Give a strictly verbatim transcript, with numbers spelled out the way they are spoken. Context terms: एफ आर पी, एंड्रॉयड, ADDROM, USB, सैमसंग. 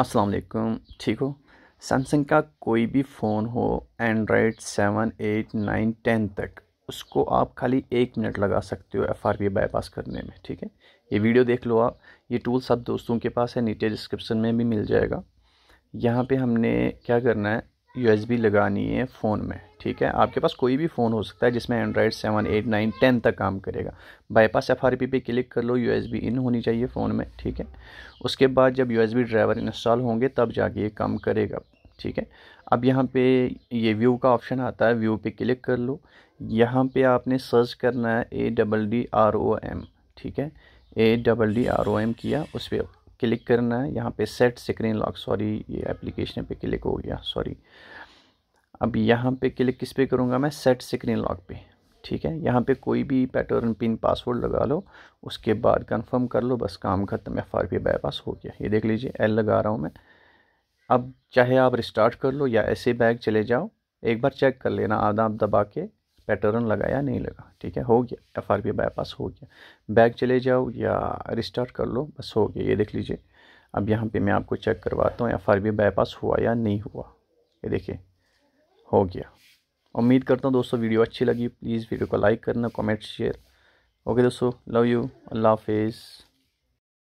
अस्सलाम वालेकुम। ठीक हो, सैमसंग का कोई भी फ़ोन हो एंड्रॉयड seven eight nine ten तक, उसको आप खाली एक मिनट लगा सकते हो एफ आर पी बाईपास करने में। ठीक है, ये वीडियो देख लो आप। ये टूल सब दोस्तों के पास है, नीचे डिस्क्रिप्शन में भी मिल जाएगा। यहाँ पे हमने क्या करना है, यू एस बी लगानी है फ़ोन में। ठीक है, आपके पास कोई भी फ़ोन हो सकता है जिसमें एंड्रॉयड seven eight nine ten तक काम करेगा। बाईपास एफ आर पी पे क्लिक कर लो, यू एस बी इन होनी चाहिए फ़ोन में। ठीक है, उसके बाद जब U S B driver install होंगे तब जाके ये काम करेगा। ठीक है, अब यहाँ पे ये व्यू का ऑप्शन आता है, व्यू पे क्लिक कर लो। यहाँ पे आपने सर्च करना है A double D R O M. ठीक है, A double D R O M किया, उस पर क्लिक करना है। यहाँ पे सेट स्क्रीन लॉक, सॉरी ये एप्लीकेशन पे क्लिक हो गया, सॉरी। अब यहाँ पे क्लिक किस पे करूँगा मैं, सेट स्क्रीन लॉक पे। ठीक है, यहाँ पे कोई भी पैटर्न पिन पासवर्ड लगा लो, उसके बाद कंफर्म कर लो, बस काम ख़त्म, एफ आर पी बाईपास हो गया। ये देख लीजिए एल लगा रहा हूँ मैं। अब चाहे आप रिस्टार्ट कर लो या ऐसे बैक चले जाओ, एक बार चेक कर लेना आधा आप दबा के पैटर्न लगाया नहीं लगा। ठीक है, हो गया एफ आर पी बाईपास हो गया। बैक चले जाओ या रिस्टार्ट कर लो, बस हो गया। ये देख लीजिए, अब यहाँ पे मैं आपको चेक करवाता हूँ एफ आर पी बाईपास हुआ या नहीं हुआ। ये देखिए हो गया। उम्मीद करता हूँ दोस्तों वीडियो अच्छी लगी। प्लीज़ वीडियो को लाइक करना, कमेंट, शेयर। ओके दोस्तों, लव यू, अल्लाह हाफिज़।